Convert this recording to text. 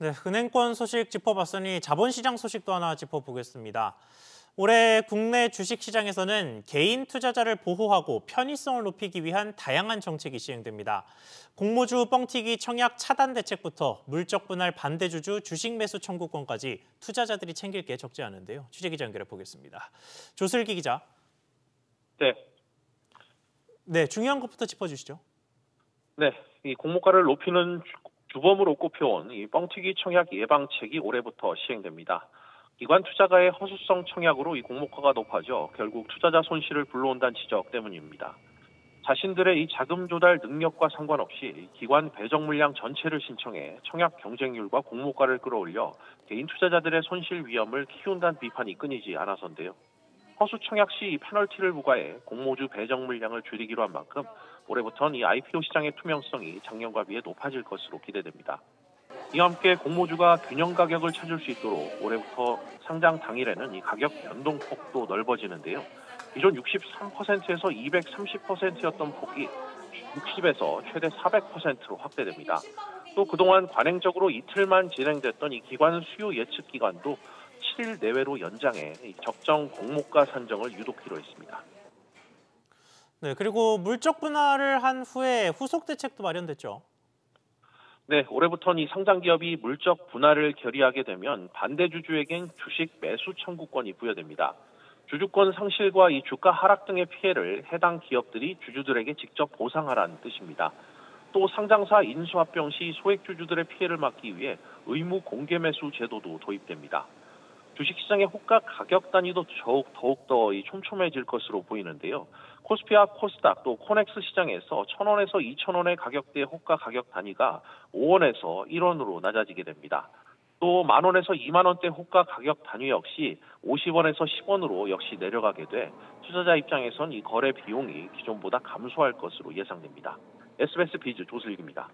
네, 은행권 소식 짚어봤으니 자본시장 소식도 하나 짚어보겠습니다. 올해 국내 주식시장에서는 개인 투자자를 보호하고 편의성을 높이기 위한 다양한 정책이 시행됩니다. 공모주 뻥튀기 청약 차단 대책부터 물적 분할 반대주주 주식 매수 청구권까지 투자자들이 챙길 게 적지 않은데요. 취재기자 연결해 보겠습니다. 조슬기 기자. 네, 중요한 것부터 짚어주시죠. 네, 이 공모가를 높이는 주범으로 꼽혀온 이 뻥튀기 청약 예방책이 올해부터 시행됩니다. 기관 투자가의 허수성 청약으로 이 공모가가 높아져 결국 투자자 손실을 불러온다는 지적 때문입니다. 자신들의 이 자금 조달 능력과 상관없이 기관 배정 물량 전체를 신청해 청약 경쟁률과 공모가를 끌어올려 개인 투자자들의 손실 위험을 키운다는 비판이 끊이지 않아서인데요. 허수 청약 시 페널티를 부과해 공모주 배정 물량을 줄이기로 한 만큼 올해부터는 이 IPO 시장의 투명성이 작년과 비해 높아질 것으로 기대됩니다. 이와 함께 공모주가 균형 가격을 찾을 수 있도록 올해부터 상장 당일에는 이 가격 변동폭도 넓어지는데요. 기존 63%에서 230%였던 폭이 60에서 최대 400%로 확대됩니다. 또 그동안 관행적으로 이틀만 진행됐던 이 기관 수요 예측 기간도 7일 내외로 연장해 적정 공모가 산정을 유도키로 했습니다. 네, 그리고 물적 분할을 한 후에 후속 대책도 마련됐죠. 네, 올해부터는 이 상장 기업이 물적 분할을 결의하게 되면 반대 주주에겐 주식 매수 청구권이 부여됩니다. 주주권 상실과 이 주가 하락 등의 피해를 해당 기업들이 주주들에게 직접 보상하라는 뜻입니다. 또 상장사 인수합병 시 소액 주주들의 피해를 막기 위해 의무 공개 매수 제도도 도입됩니다. 주식시장의 호가 가격 단위도 더욱더 촘촘해질 것으로 보이는데요. 코스피와 코스닥 또 코넥스 시장에서 1,000원에서 2,000원의 가격대의 호가 가격 단위가 5원에서 1원으로 낮아지게 됩니다. 또 10,000원에서 20,000원대 호가 가격 단위 역시 50원에서 10원으로 역시 내려가게 돼 투자자 입장에선 이 거래 비용이 기존보다 감소할 것으로 예상됩니다. SBS 비즈 조슬기입니다.